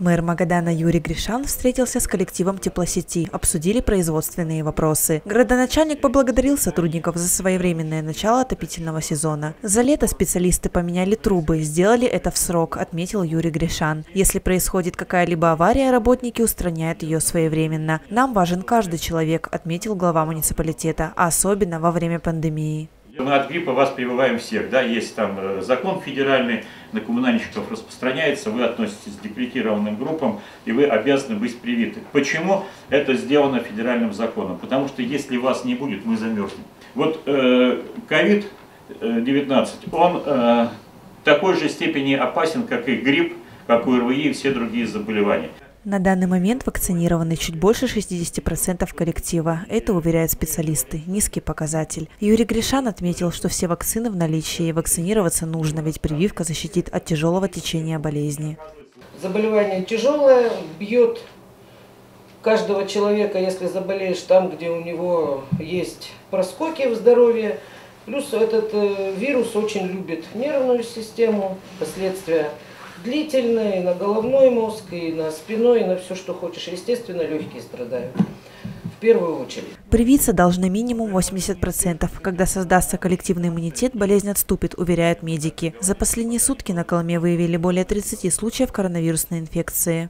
Мэр Магадана Юрий Гришан встретился с коллективом теплосети, обсудили производственные вопросы. Городоначальник поблагодарил сотрудников за своевременное начало отопительного сезона. За лето специалисты поменяли трубы, сделали это в срок, отметил Юрий Гришан. Если происходит какая-либо авария, работники устраняют ее своевременно. Нам важен каждый человек, отметил глава муниципалитета, а особенно во время пандемии. Мы от гриппа вас прививаем всех, да, есть там закон федеральный, на коммунальщиков распространяется, вы относитесь к депрессированным группам и вы обязаны быть привиты. Почему это сделано федеральным законом? Потому что если вас не будет, мы замерзнем. Вот COVID-19, он в такой же степени опасен, как и грипп, как у РВИ и все другие заболевания. На данный момент вакцинированы чуть больше 60% коллектива. Это, уверяют специалисты, низкий показатель. Юрий Гришан отметил, что все вакцины в наличии, и вакцинироваться нужно, ведь прививка защитит от тяжелого течения болезни. Заболевание тяжелое, бьет каждого человека, если заболеешь там, где у него есть проскоки в здоровье. Плюс этот вирус очень любит нервную систему, последствия длительные, и на головной мозг, и на спину, и на все, что хочешь. Естественно, легкие страдают. В первую очередь. Привиться должны минимум 80%. Когда создастся коллективный иммунитет, болезнь отступит, уверяют медики. За последние сутки на Колыме выявили более 30 случаев коронавирусной инфекции.